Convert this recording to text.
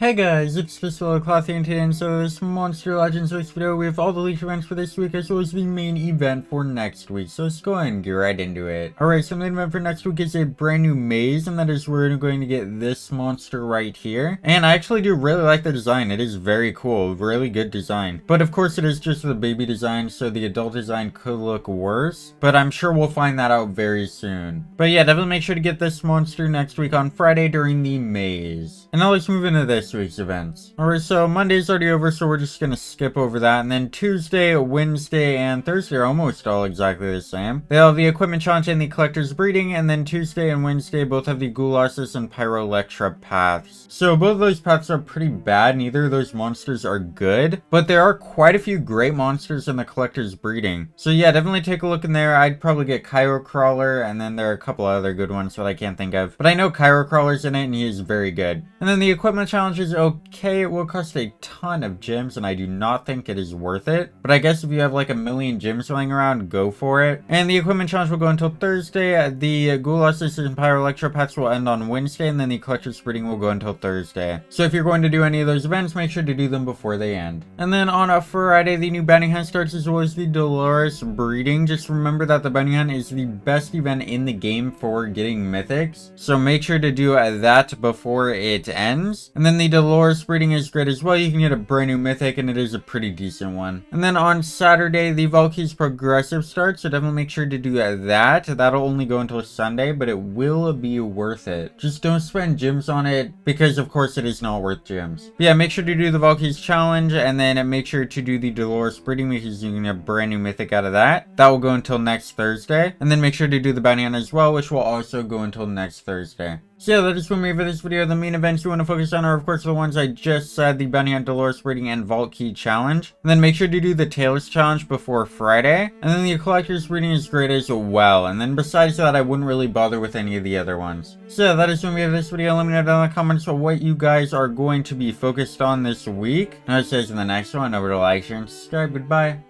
Hey guys, it's DisloyalCloth here, and today in this Monster Legends video, we have all the league events for this week as well as the main event for next week. So let's go ahead and get right into it. Alright, so the main event for next week is a brand new maze, and that is where we're going to get this monster right here. And I actually do really like the design. It is very cool, really good design. But of course it is just the baby design, so the adult design could look worse. But I'm sure we'll find that out very soon. But yeah, definitely make sure to get this monster next week on Friday during the maze. And now let's move into this week's events. Alright, so Monday's already over, so we're just gonna skip over that, and then Tuesday, Wednesday, and Thursday are almost all exactly the same. They all have the Equipment Challenge and the Collector's Breeding, and then Tuesday and Wednesday both have the Ghoulish and Pyrolectra paths. So both of those paths are pretty bad, neither of those monsters are good, but there are quite a few great monsters in the Collector's Breeding. So yeah, definitely take a look in there. I'd probably get Cairo Crawler, and then there are a couple other good ones that I can't think of, but I know Cairo Crawler's in it, and he is very good. And then the Equipment Challenge is okay. It will cost a ton of gems, and I do not think it is worth it, but I guess if you have like a million gems lying around, go for it. And the Equipment Challenge will go until Thursday. The Ghoulish and Pyrolectra packs will end on Wednesday, and then the Collector's Breeding will go until Thursday. So if you're going to do any of those events, make sure to do them before they end. And then on a Friday, the new Bounty Hunt starts, as well as the Dolores breeding. Just remember that the Bounty Hunt is the best event in the game for getting mythics, so make sure to do that before it ends. And then the Dolores breeding is great as well. You can get a brand new mythic, and it is a pretty decent one. And then on Saturday, the Valkyrie's progressive starts, so definitely make sure to do that. That'll only go until Sunday, but it will be worth it. Just don't spend gems on it, because of course it is not worth gems. But yeah, make sure to do the Valkyrie's challenge, and then make sure to do the Dolores breeding, because you can get a brand new mythic out of that. That will go until next Thursday. And then make sure to do the Bounty Hunt as well, which will also go until next Thursday. So yeah, that is for me for this video. The main events you want to focus on are of course the ones I just said, the Bounty Hunt, Dolores breeding, and Valkyrie challenge. And then make sure to do the Tails challenge before Friday. And then the Collector's breeding is great as well. And then besides that, I wouldn't really bother with any of the other ones. So yeah, that is for me for this video. Let me know down in the comments what you guys are going to be focused on this week. And I'll see you guys in the next one. Over to like, share, and subscribe. Goodbye.